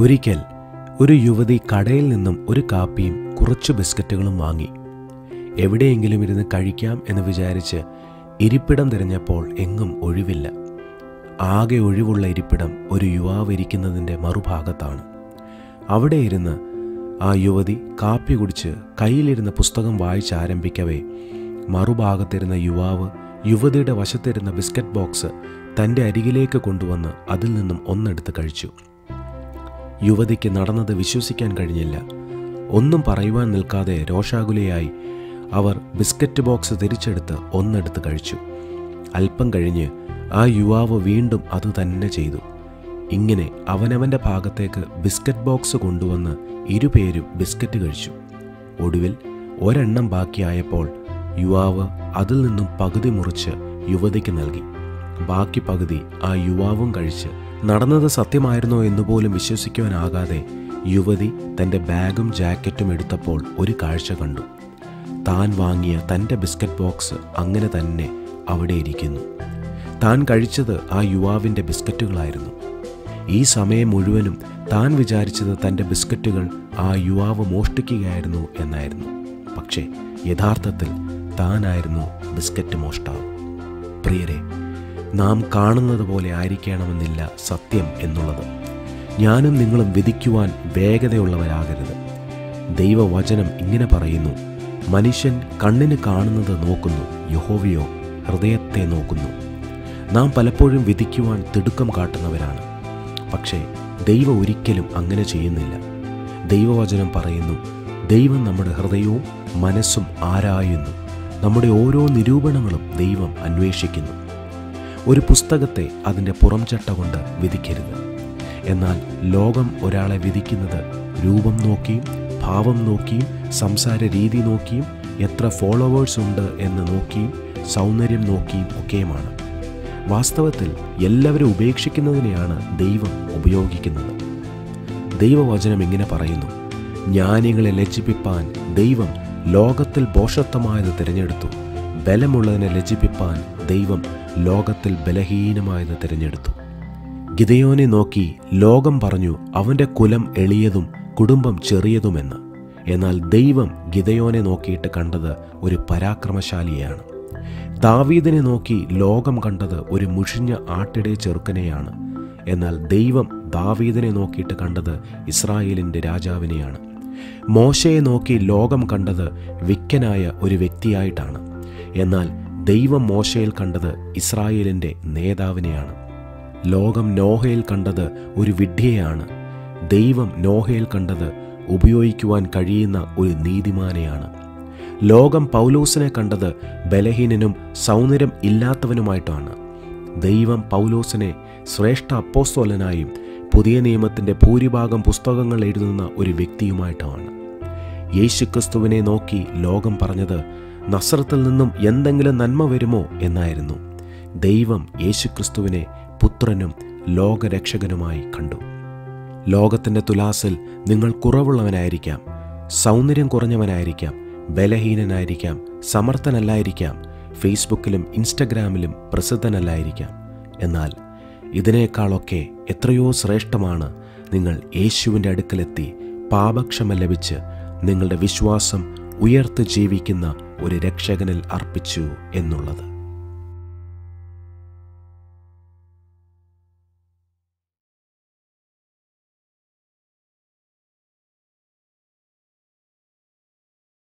ഒരിക്കൽ ഒരു യുവതി കടയിൽ നിന്നും ഒരു കാപ്പിയും കുറച്ച് ബിസ്ക്കറ്റുകളും വാങ്ങി. എവിടെയെങ്കിലും ഇരുന്ന് കഴിക്കാം എന്ന് വിചാരിച്ച് ഇരിപ്പിടം തിരഞ്ഞപ്പോൾ എങ്ങും ഒഴിവില്ല. ആകെ ഒഴിവുള്ള ഇരിപ്പിടം ഒരു യുവാവ് ഇരിക്കുന്നതിൻ്റെ മറുഭാഗത്താണ്. അവിടെ ഇരുന്ന് ആ യുവതി കാപ്പി കുടിച്ച് കയ്യിലിരുന്ന പുസ്തകം വായിച്ച് ആരംഭിക്കവേ മറുഭാഗത്തിരുന്ന യുവാവ് യുവതിയുടെ വശത്തിരുന്ന ബിസ്ക്കറ്റ് ബോക്സ് തൻ്റെ അരികിലേക്ക് കൊണ്ടുവന്ന് അതിൽ നിന്നും ഒന്നെടുത്ത് കഴിച്ചു. യുവതിക്ക് നടന്നത് വിശ്വസിക്കാൻ കഴിഞ്ഞില്ല. ഒന്നും പറയുവാൻ നിൽക്കാതെ രോഷാകുലയായി അവർ ബിസ്ക്കറ്റ് ബോക്സ് തിരിച്ചെടുത്ത് ഒന്നെടുത്ത് കഴിച്ചു. അല്പം കഴിഞ്ഞ് ആ യുവാവ് വീണ്ടും അത് തന്നെ ചെയ്തു. ഇങ്ങനെ അവനവൻ്റെ ഭാഗത്തേക്ക് ബിസ്ക്കറ്റ് ബോക്സ് കൊണ്ടുവന്ന് ഇരുപേരും ബിസ്ക്കറ്റ് കഴിച്ചു. ഒടുവിൽ ഒരെണ്ണം ബാക്കിയായപ്പോൾ യുവാവ് അതിൽ നിന്നും പകുതി മുറിച്ച് യുവതിക്ക് നൽകി. ബാക്കി പകുതി ആ യുവാവും കഴിച്ച് നടന്നത് സത്യമായിരുന്നോ എന്നുപോലും വിശ്വസിക്കുവാനാകാതെ യുവതി തൻ്റെ ബാഗും ജാക്കറ്റും എടുത്തപ്പോൾ ഒരു കാഴ്ച കണ്ടു. താൻ വാങ്ങിയ തൻ്റെ ബിസ്ക്കറ്റ് ബോക്സ് അങ്ങനെ തന്നെ അവിടെ ഇരിക്കുന്നു. താൻ കഴിച്ചത് ആ യുവാവിൻ്റെ ബിസ്ക്കറ്റുകളായിരുന്നു. ഈ സമയം മുഴുവനും താൻ വിചാരിച്ചത് തൻ്റെ ബിസ്ക്കറ്റുകൾ ആ യുവാവ് മോഷ്ടിക്കുകയായിരുന്നു എന്നായിരുന്നു. പക്ഷേ യഥാർത്ഥത്തിൽ താനായിരുന്നു ബിസ്ക്കറ്റ് മോഷ്ടാവ്. പ്രിയരെ, നാം കാണുന്നത് പോലെ ആയിരിക്കണമെന്നില്ല സത്യം എന്നുള്ളത്. ഞാനും നിങ്ങളും വിധിക്കുവാൻ വേഗതയുള്ളവരാകരുത്. ദൈവവചനം ഇങ്ങനെ പറയുന്നു: മനുഷ്യൻ കണ്ണിന് കാണുന്നത് നോക്കുന്നു, യഹോവയോ ഹൃദയത്തെ നോക്കുന്നു. നാം പലപ്പോഴും വിധിക്കുവാൻ തിടുക്കം കാട്ടുന്നവരാണ്. പക്ഷേ ദൈവം ഒരിക്കലും അങ്ങനെ ചെയ്യുന്നില്ല. ദൈവവചനം പറയുന്നു, ദൈവം നമ്മുടെ ഹൃദയവും മനസ്സും ആരായുന്നു, നമ്മുടെ ഓരോ നിരൂപണങ്ങളും ദൈവം അന്വേഷിക്കുന്നു. ഒരു പുസ്തകത്തെ അതിൻ്റെ പുറംചട്ട കൊണ്ട് വിധിക്കരുത്. എന്നാൽ ലോകം ഒരാളെ വിധിക്കുന്നത് രൂപം നോക്കിയും ഭാവം നോക്കിയും സംസാര രീതി നോക്കിയും എത്ര ഫോളോവേഴ്സ് ഉണ്ട് എന്ന് നോക്കിയും സൗന്ദര്യം നോക്കിയും ഒക്കെയുമാണ്. വാസ്തവത്തിൽ എല്ലാവരും ഉപേക്ഷിക്കുന്നതിനെയാണ് ദൈവം ഉപയോഗിക്കുന്നത്. ദൈവവചനം ഇങ്ങനെ പറയുന്നു: ജ്ഞാനികളെ ലജ്ജിപ്പിപ്പാൻ ദൈവം ലോകത്തിൽ ഭോഷത്വമായത് തിരഞ്ഞെടുത്തു, ബലമുള്ളതിനെ ലജ്ജിപ്പിപ്പാൻ ദൈവം ലോകത്തിൽ ബലഹീനമായത് തിരഞ്ഞെടുത്തു. ഗിദെയോനെ നോക്കി ലോകം പറഞ്ഞു അവൻ്റെ കുലം എളിയതും കുടുംബം ചെറിയതുമെന്ന്. എന്നാൽ ദൈവം ഗിദെയോനെ നോക്കിയിട്ട് കണ്ടത് ഒരു പരാക്രമശാലിയെയാണ്. ദാവീദിനെ നോക്കി ലോകം കണ്ടത് ഒരു മുഷിഞ്ഞ ആട്ടിടെ ചെറുക്കനെയാണ്. എന്നാൽ ദൈവം ദാവീദിനെ നോക്കിയിട്ട് കണ്ടത് ഇസ്രായേലിൻ്റെ രാജാവിനെയാണ്. മോശയെ നോക്കി ലോകം കണ്ടത് വിക്കനായ ഒരു വ്യക്തിയായിട്ടാണ്. എന്നാൽ ദൈവം മോശയിൽ കണ്ടത് ഇസ്രായേലിൻ്റെ നേതാവിനെയാണ്. ലോകം നോഹയിൽ കണ്ടത് ഒരു വിഡ്ഢിയെയാണ്. ദൈവം നോഹയിൽ കണ്ടത് ഉപയോഗിക്കുവാൻ കഴിയുന്ന ഒരു നീതിമാനെയാണ്. ലോകം പൗലോസിനെ കണ്ടത് ബലഹീനനും സൗന്ദര്യം ഇല്ലാത്തവനുമായിട്ടാണ്. ദൈവം പൗലോസിനെ ശ്രേഷ്ഠ അപ്പോസ്തലനായും പുതിയ നിയമത്തിൻ്റെ ഭൂരിഭാഗം പുസ്തകങ്ങൾ എഴുതുന്ന ഒരു വ്യക്തിയുമായിട്ടാണ്. യേശുക്രിസ്തുവിനെ നോക്കി ലോകം പറഞ്ഞത് നസ്രത്തിൽ നിന്നും എന്തെങ്കിലും നന്മ വരുമോ എന്നായിരുന്നു. ദൈവം യേശുക്രിസ്തുവിനെ പുത്രനും ലോകരക്ഷകനുമായി കണ്ടു. ലോകത്തിൻ്റെ തുലാസിൽ നിങ്ങൾ കുറവുള്ളവനായിരിക്കാം, സൗന്ദര്യം കുറഞ്ഞവനായിരിക്കാം, ബലഹീനനായിരിക്കാം, സമർത്ഥനല്ലായിരിക്കാം, ഫേസ്ബുക്കിലും ഇൻസ്റ്റഗ്രാമിലും പ്രസിദ്ധനല്ലായിരിക്കാം. എന്നാൽ ഇതിനേക്കാളൊക്കെ എത്രയോ ശ്രേഷ്ഠമാണ് നിങ്ങൾ യേശുവിൻ്റെ അടുക്കലെത്തി പാപക്ഷമ ലഭിച്ച് നിങ്ങളുടെ വിശ്വാസം ഉയർത്തി ജീവിക്കുന്ന ഒരു രക്ഷകനിൽ അർപ്പിച്ചു എന്നുള്ളത്.